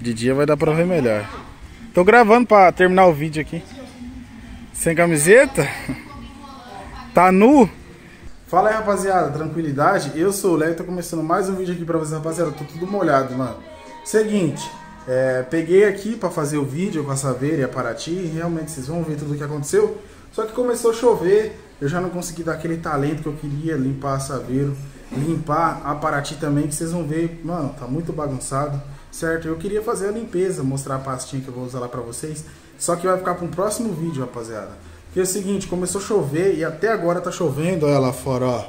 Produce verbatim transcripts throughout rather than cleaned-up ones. De dia vai dar pra ver melhor. Tô gravando pra terminar o vídeo aqui. Sem camiseta? Tá nu? Fala aí, rapaziada, tranquilidade? Eu sou o Léo e tô começando mais um vídeo aqui pra vocês, rapaziada. Tô tudo molhado, mano. Seguinte, é, peguei aqui pra fazer o vídeo com a Saveiro e a Parati. E realmente vocês vão ver tudo o que aconteceu. Só que começou a chover. Eu já não consegui dar aquele talento que eu queria, limpar a Saveiro, limpar a Parati também, que vocês vão ver, mano, tá muito bagunçado, certo? Eu queria fazer a limpeza, mostrar a pastinha que eu vou usar lá pra vocês, só que vai ficar pra um próximo vídeo, rapaziada. Porque é o seguinte, começou a chover e até agora tá chovendo, olha lá fora, ó.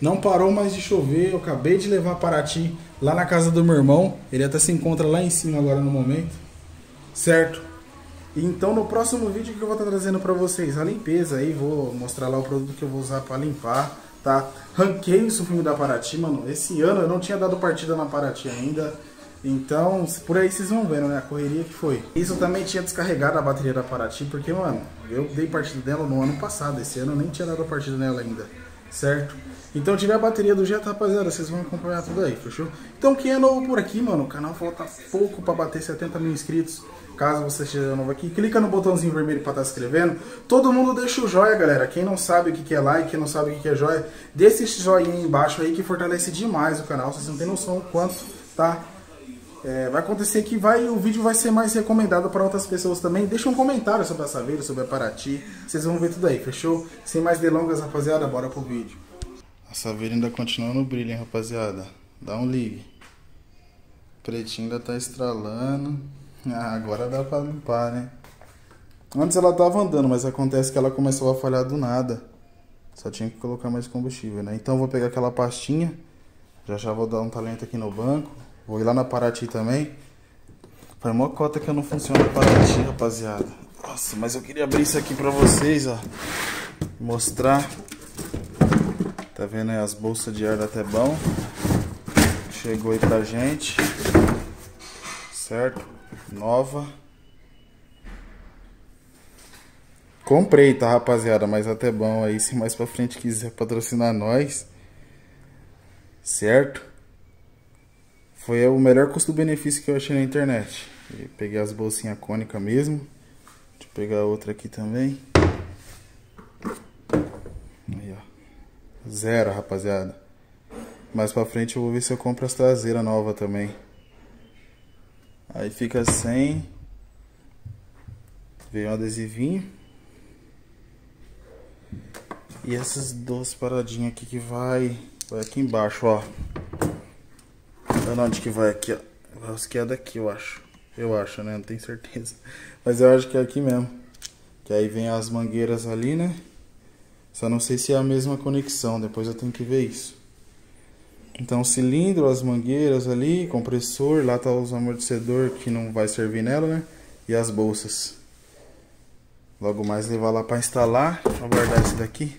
Não parou mais de chover, eu acabei de levar a Parati lá na casa do meu irmão, ele até se encontra lá em cima agora no momento, certo? Então no próximo vídeo que eu vou estar trazendo pra vocês a limpeza aí, vou mostrar lá o produto que eu vou usar pra limpar, tá? Ranquei o filme da Parati, mano, esse ano eu não tinha dado partida na Parati ainda, então por aí vocês vão vendo, né, a correria que foi. Isso eu também tinha descarregado a bateria da Parati, porque, mano, eu dei partida dela no ano passado, esse ano eu nem tinha dado partida nela ainda, certo? Então tiver a bateria do jeito, rapaziada, vocês vão acompanhar tudo aí, fechou? Então quem é novo por aqui, mano, o canal falta pouco pra bater setenta mil inscritos. Caso você esteja novo aqui, clica no botãozinho vermelho pra estar se inscrevendo. Todo mundo deixa o joia, galera. Quem não sabe o que é like, quem não sabe o que é joia, deixa esse joinha aí embaixo aí que fortalece demais o canal. Vocês não tem noção o quanto, tá? É, vai acontecer que vai, o vídeo vai ser mais recomendado para outras pessoas também. Deixa um comentário sobre a Saveiro, sobre a Parati. Vocês vão ver tudo aí, fechou? Sem mais delongas, rapaziada, bora pro vídeo. A Saveiro ainda continua no brilho, hein, rapaziada? Dá um ligue. O pretinho ainda tá estralando. Ah, agora dá pra limpar, né? Antes ela tava andando, mas acontece que ela começou a falhar do nada. Só tinha que colocar mais combustível, né? Então vou pegar aquela pastinha. Já já vou dar um talento aqui no banco. Vou ir lá na Parati também. Foi uma cota que eu não funciono a Parati, rapaziada. Nossa, mas eu queria abrir isso aqui pra vocês, ó. Mostrar. Tá vendo aí as bolsas de ar da Tebão? Chegou aí pra gente. Certo? Nova. Comprei, tá, rapaziada? Mas até bom aí, se mais pra frente quiser patrocinar nós, certo? Foi o melhor custo-benefício que eu achei na internet. Eu peguei as bolsinhas cônicas mesmo. Deixa eu pegar outra aqui também. Aí, ó. Zero, rapaziada. Mais pra frente eu vou ver se eu compro as traseiras novas também. Aí fica sem. Veio um adesivinho. E essas duas paradinhas aqui que vai. Vai aqui embaixo, ó. Olha onde que vai aqui, ó. Vai rosquear daqui, eu acho. Eu acho, né? Não tenho certeza. Mas eu acho que é aqui mesmo. Que aí vem as mangueiras ali, né? Só não sei se é a mesma conexão. Depois eu tenho que ver isso. Então, cilindro, as mangueiras ali, compressor, lá tá os amortecedor que não vai servir nela, né? E as bolsas. Logo mais levar lá pra instalar, pra guardar esse daqui.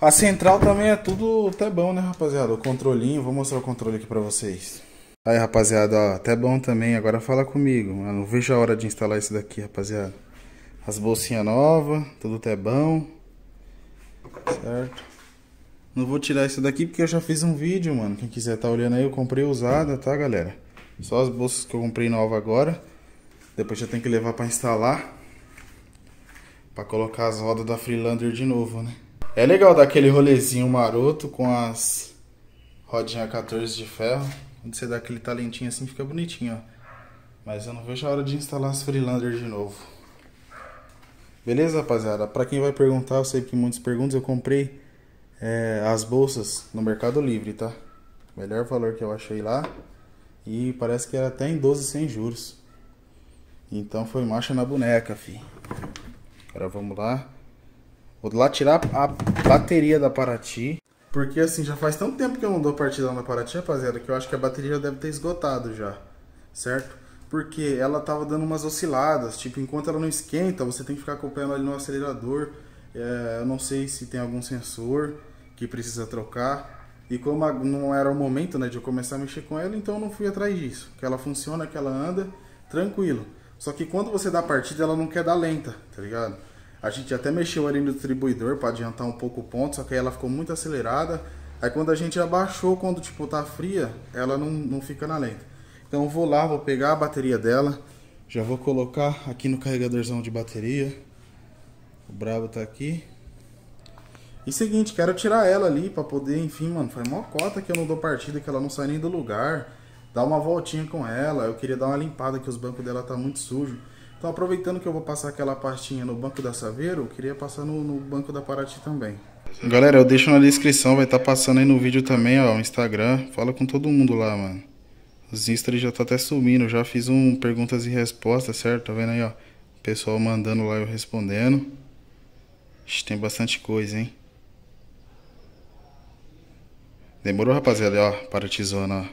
A central também é tudo até bom, né, rapaziada? O controlinho, vou mostrar o controle aqui pra vocês. Aí, rapaziada, ó, até bom também, agora fala comigo, mano. Não vejo a hora de instalar isso daqui, rapaziada. As bolsinhas novas, tudo até bom. Certo? Não vou tirar isso daqui porque eu já fiz um vídeo, mano. Quem quiser tá olhando aí, eu comprei usada, tá, galera? Só as bolsas que eu comprei nova agora. Depois já tem que levar pra instalar. Pra colocar as rodas da Freelander de novo, né? É legal dar aquele rolezinho maroto com as rodinhas quatorze de ferro. Quando você dá aquele talentinho assim, fica bonitinho, ó. Mas eu não vejo a hora de instalar as Freelander de novo. Beleza, rapaziada? Pra quem vai perguntar, eu sei que muitos perguntam, eu comprei... É, as bolsas no Mercado Livre, tá? Melhor valor que eu achei lá. E parece que era até em doze sem juros. Então foi marcha na boneca, fi. Agora vamos lá. Vou lá tirar a bateria da Parati. Porque assim, já faz tanto tempo que eu não dou partida na Parati, rapaziada, que eu acho que a bateria deve ter esgotado já. Certo? Porque ela tava dando umas osciladas. Tipo, enquanto ela não esquenta, você tem que ficar acompanhando ali no acelerador. É, eu não sei se tem algum sensor que precisa trocar. E como não era o momento, né, de eu começar a mexer com ela, então eu não fui atrás disso. Que ela funciona, que ela anda, tranquilo. Só que quando você dá partida, ela não quer dar lenta, tá ligado? A gente até mexeu ali no distribuidor para adiantar um pouco o ponto, só que aí ela ficou muito acelerada. Aí quando a gente abaixou, quando tipo tá fria, ela não, não fica na lenta. Então vou lá, vou pegar a bateria dela, já vou colocar aqui no carregadorzão de bateria. O brabo tá aqui. E seguinte, quero tirar ela ali pra poder, enfim, mano, foi mó cota que eu não dou partida, que ela não sai nem do lugar. Dar uma voltinha com ela, eu queria dar uma limpada, que os bancos dela tá muito sujo. Então aproveitando que eu vou passar aquela pastinha no banco da Saveiro, eu queria passar no, no banco da Parati também. Galera, eu deixo na descrição, vai estar tá passando aí no vídeo também, ó, o Instagram. Fala com todo mundo lá, mano. Os Insta já tá até sumindo, já fiz um perguntas e respostas, certo? Tá vendo aí, ó? O pessoal mandando lá, eu respondendo. Ixi, tem bastante coisa, hein? Demorou, rapaziada, ó, Paratizona, ó.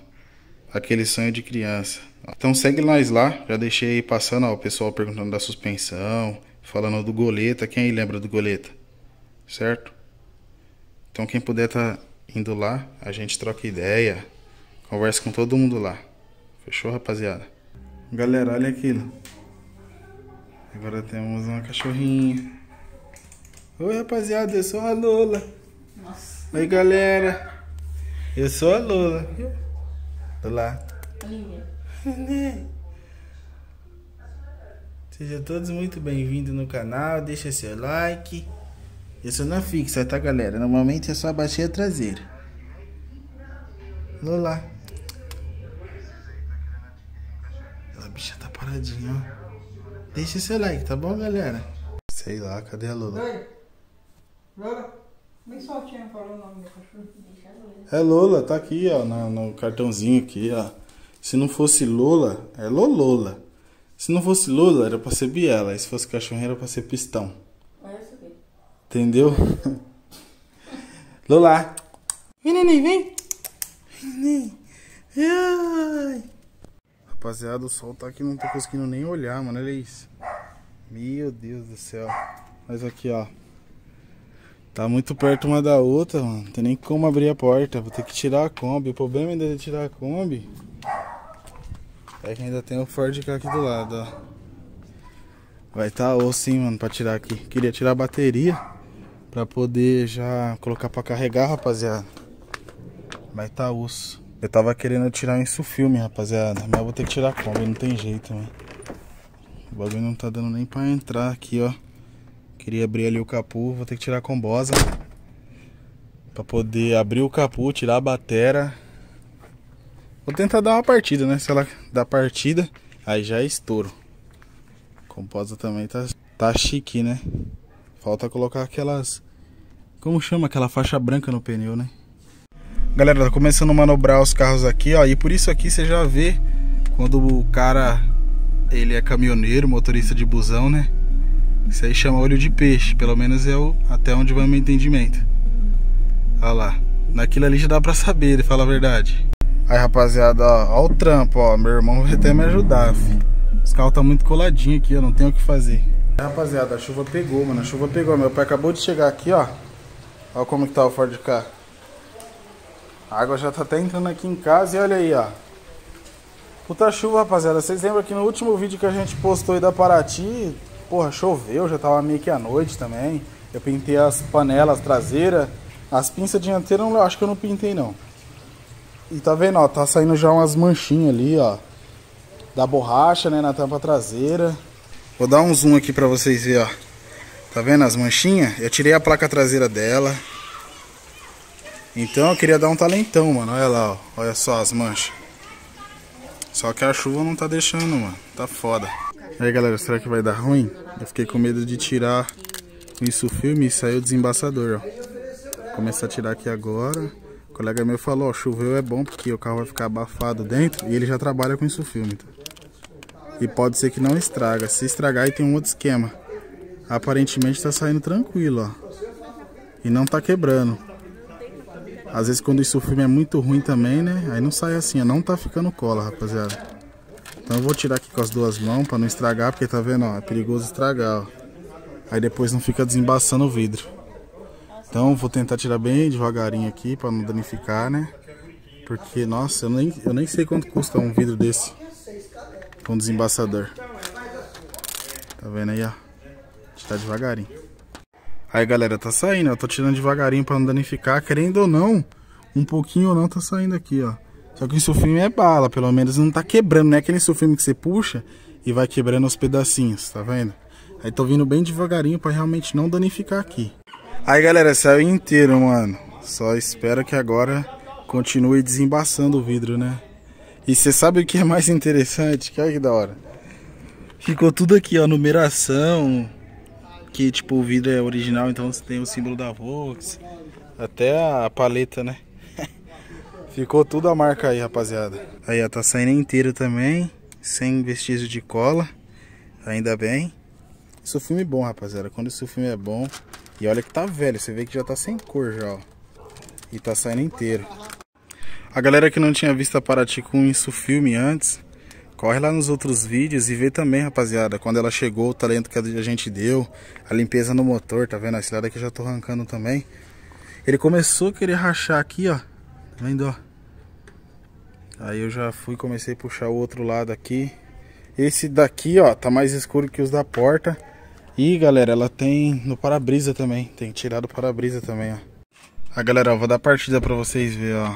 Aquele sonho de criança. Então segue nós lá, já deixei aí passando, ó, o pessoal perguntando da suspensão, falando do goleta, quem aí lembra do goleta? Certo? Então quem puder tá indo lá, a gente troca ideia, conversa com todo mundo lá. Fechou, rapaziada? Galera, olha aquilo. Agora temos uma cachorrinha. Oi, rapaziada, eu sou a Lola. Nossa. Oi, galera. Eu sou a Lola. Olá. Sejam todos muito bem-vindos no canal. Deixa seu like. Eu sou na fixa, tá, galera? Normalmente eu só abaixei a traseira. Lola. Essa bicha tá paradinha, ó. Deixa seu like, tá bom, galera? Sei lá, cadê a Lola? Oi. Lola. Bem soltinha, falou o nome do cachorro. É Lola, tá aqui, ó, na, no cartãozinho aqui, ó. Se não fosse Lola, é Lolola. Se não fosse Lola, era pra ser Biela. E se fosse cachorro, era pra ser Pistão. Olha isso aqui. Entendeu? Lola. Vem, neném, vem. Neném. Ai. Rapaziada, o sol tá aqui, não tô conseguindo nem olhar, mano. Olha isso. Meu Deus do céu. Mas aqui, ó. Tá muito perto uma da outra, mano. Não tem nem como abrir a porta. Vou ter que tirar a Kombi. O problema ainda é tirar a Kombi é que ainda tem o Ford K aqui do lado, ó. Vai tá osso, hein, mano, pra tirar aqui. Queria tirar a bateria pra poder já colocar pra carregar, rapaziada. Vai tá osso. Eu tava querendo tirar um insufilme, rapaziada, mas eu vou ter que tirar a Kombi, não tem jeito, mano. O bagulho não tá dando nem pra entrar aqui, ó. Queria abrir ali o capô, vou ter que tirar a combosa pra poder abrir o capô, tirar a batera. Vou tentar dar uma partida, né? Se ela dá partida, aí já é estouro. A combosa também tá, tá chique, né? Falta colocar aquelas... Como chama? Aquela faixa branca no pneu, né? Galera, tá começando a manobrar os carros aqui, ó. E por isso aqui você já vê quando o cara, ele é caminhoneiro, motorista de busão, né? Isso aí chama olho de peixe, pelo menos é o, até onde vai o meu entendimento. Olha lá, naquilo ali já dá pra saber, ele fala a verdade. Aí, rapaziada, ó, ó o trampo, ó, meu irmão vai até me ajudar, filho. Os carros tá muito coladinho aqui, eu não tenho o que fazer. Aí, rapaziada, a chuva pegou, mano, a chuva pegou. Meu pai acabou de chegar aqui, ó. Olha como que tá o Ford K. A água já tá até entrando aqui em casa e olha aí, ó. Puta chuva, rapaziada, vocês lembram que no último vídeo que a gente postou aí da Parati... Porra, choveu, já tava meio que à noite também. Eu pintei as panelas traseiras. As pinças dianteiras, eu acho que eu não pintei, não. E tá vendo, ó, tá saindo já umas manchinhas ali, ó, da borracha, né, na tampa traseira. Vou dar um zoom aqui pra vocês verem, ó. Tá vendo as manchinhas? Eu tirei a placa traseira dela. Então eu queria dar um talentão, mano. Olha lá, ó. Olha só as manchas. Só que a chuva não tá deixando, mano. Tá foda. E aí, galera, será que vai dar ruim? Eu fiquei com medo de tirar o insufilme e saiu o desembaçador, ó. Começar a tirar aqui agora. O colega meu falou, ó, choveu é bom porque o carro vai ficar abafado dentro e ele já trabalha com insufilme, tá? E pode ser que não estraga. Se estragar, aí tem um outro esquema. Aparentemente tá saindo tranquilo, ó. E não tá quebrando. Às vezes quando o insufilme é muito ruim também, né? Aí não sai assim, ó. Não tá ficando cola, rapaziada. Então eu vou tirar aqui com as duas mãos pra não estragar, porque tá vendo, ó, é perigoso estragar, ó. Aí depois não fica desembaçando o vidro. Então vou tentar tirar bem devagarinho aqui pra não danificar, né? Porque, nossa, eu nem, eu nem sei quanto custa um vidro desse com desembaçador. Tá vendo aí, ó? Tirar devagarinho. Aí, galera, tá saindo, ó. Tô tirando devagarinho pra não danificar. Querendo ou não, um pouquinho ou não tá saindo aqui, ó. Só que o insufilme é bala, pelo menos não tá quebrando, não é aquele insufilme que você puxa e vai quebrando os pedacinhos, tá vendo? Aí tô vindo bem devagarinho pra realmente não danificar aqui. Aí galera, saiu inteiro, mano. Só espero que agora continue desembaçando o vidro, né? E você sabe o que é mais interessante? Que olha que da hora. Ficou tudo aqui, ó, numeração. Que tipo, o vidro é original, então você tem o símbolo da Vox. Até a paleta, né? Ficou tudo a marca aí, rapaziada. Aí, ó, tá saindo inteiro também. Sem vestígio de cola. Ainda bem. Isso filme é bom, rapaziada. Quando isso filme é bom... E olha que tá velho, você vê que já tá sem cor já, ó. E tá saindo inteiro. A galera que não tinha visto a Parati com insufilme antes, corre lá nos outros vídeos e vê também, rapaziada, quando ela chegou, o talento que a gente deu, a limpeza no motor, tá vendo? Esse lado aqui eu já tô arrancando também. Ele começou a querer rachar aqui, ó. Tá vendo, ó? Aí eu já fui, comecei a puxar o outro lado aqui. Esse daqui, ó, tá mais escuro que os da porta. E galera, ela tem no para-brisa também. Tem que tirar do para-brisa também, ó. Ah, galera, eu vou dar partida pra vocês verem, ó.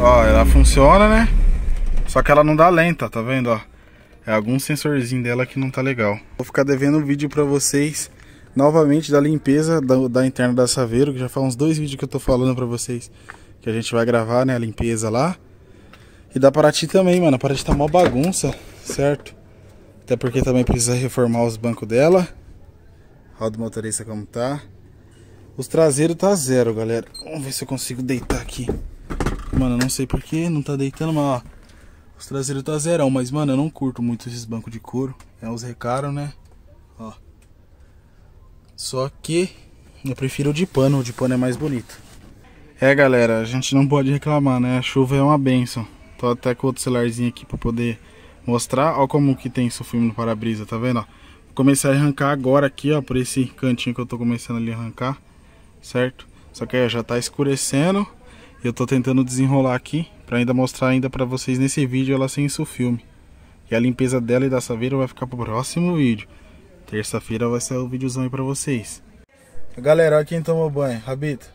Ó, ela funciona, né? Só que ela não dá lenta, tá vendo, ó? É algum sensorzinho dela que não tá legal. Vou ficar devendo um vídeo pra vocês, novamente, da limpeza da, da interna da Saveiro, que já faz uns dois vídeos que eu tô falando pra vocês. Que a gente vai gravar, né, a limpeza lá. E da Parati também, mano. A Parati tá mó bagunça, certo? Até porque também precisa reformar os bancos dela. Roda do motorista como tá. Os traseiros tá zero, galera. Vamos ver se eu consigo deitar aqui. Mano, eu não sei porque não tá deitando, mas ó. Os traseiros tá zerão. Mas, mano, eu não curto muito esses bancos de couro. É uns recaros, né? Ó. Só que eu prefiro o de pano. O de pano é mais bonito. É, galera. A gente não pode reclamar, né? A chuva é uma benção. Tô até com outro celularzinho aqui pra poder mostrar. Ó como que tem isso filme no para-brisa, tá vendo? Ó, vou começar a arrancar agora aqui, ó, por esse cantinho que eu tô começando ali a arrancar, certo? Só que aí ó, já tá escurecendo e eu tô tentando desenrolar aqui pra ainda mostrar ainda pra vocês nesse vídeo ela sem isso filme. E a limpeza dela e da Saveiro vai ficar pro próximo vídeo. Terça-feira vai sair o videozão aí pra vocês. Galera, olha quem tomou banho, Rabito.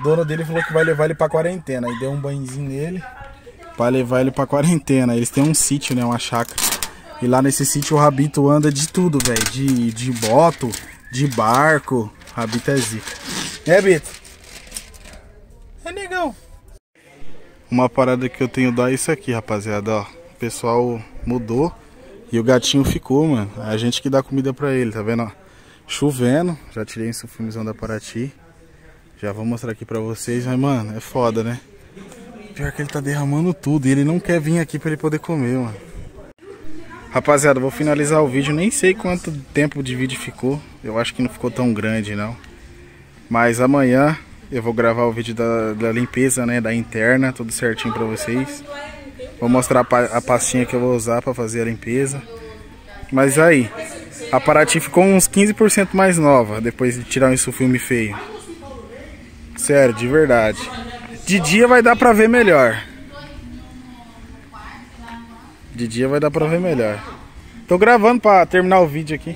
O dono dele falou que vai levar ele pra quarentena. Aí deu um banhozinho nele. Pra levar ele pra quarentena. Eles têm um sítio, né? Uma chácara. E lá nesse sítio o Rabito anda de tudo, velho. De, de boto, de barco. Rabito é zica. É, Bito? É, negão. Uma parada que eu tenho dó é isso aqui, rapaziada. Ó, o pessoal mudou e o gatinho ficou, mano. É a gente que dá comida pra ele, tá vendo? Ó, chovendo. Já tirei esse filmezão da Parati. Já vou mostrar aqui pra vocês. Mas, mano, é foda, né? Pior que ele tá derramando tudo e ele não quer vir aqui pra ele poder comer, mano. Rapaziada, vou finalizar o vídeo. Nem sei quanto tempo de vídeo ficou. Eu acho que não ficou tão grande, não. Mas amanhã eu vou gravar o vídeo da, da limpeza, né? Da interna, tudo certinho pra vocês. Vou mostrar a, pa a pastinha que eu vou usar pra fazer a limpeza. Mas aí, a Parati ficou uns quinze por cento mais nova depois de tirar isso filme feio. Sério, de verdade. De dia vai dar pra ver melhor. De dia vai dar pra ver melhor. Tô gravando pra terminar o vídeo aqui.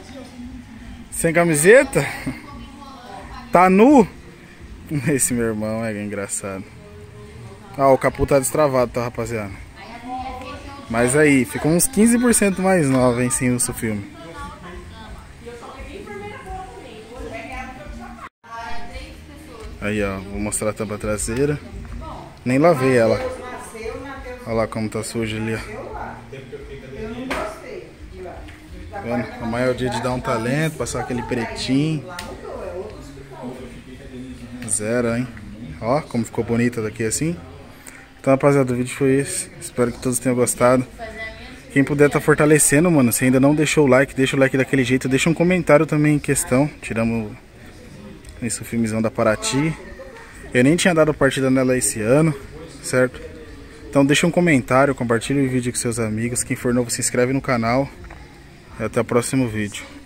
Sem camiseta? Tá nu? Esse meu irmão é engraçado. Ah, o capô tá destravado, tá, rapaziada? Mas aí, ficou uns quinze por cento mais nova, hein, sem o seu filme. Aí, ó, vou mostrar a tampa traseira. Nem lavei ela. Olha lá como tá suja ali, ó. Vendo? Amanhã é o dia de dar um talento, passar aquele pretinho. Zero, hein? Ó, como ficou bonita daqui assim. Então, rapaziada, o vídeo foi esse. Espero que todos tenham gostado. Quem puder tá fortalecendo, mano. Se ainda não deixou o like, deixa o like daquele jeito. Deixa um comentário também em questão. Tiramos... Esse filmezão da Parati. Eu nem tinha dado partida nela esse ano, certo? Então deixa um comentário, compartilha o vídeo com seus amigos. Quem for novo se inscreve no canal. E até o próximo vídeo.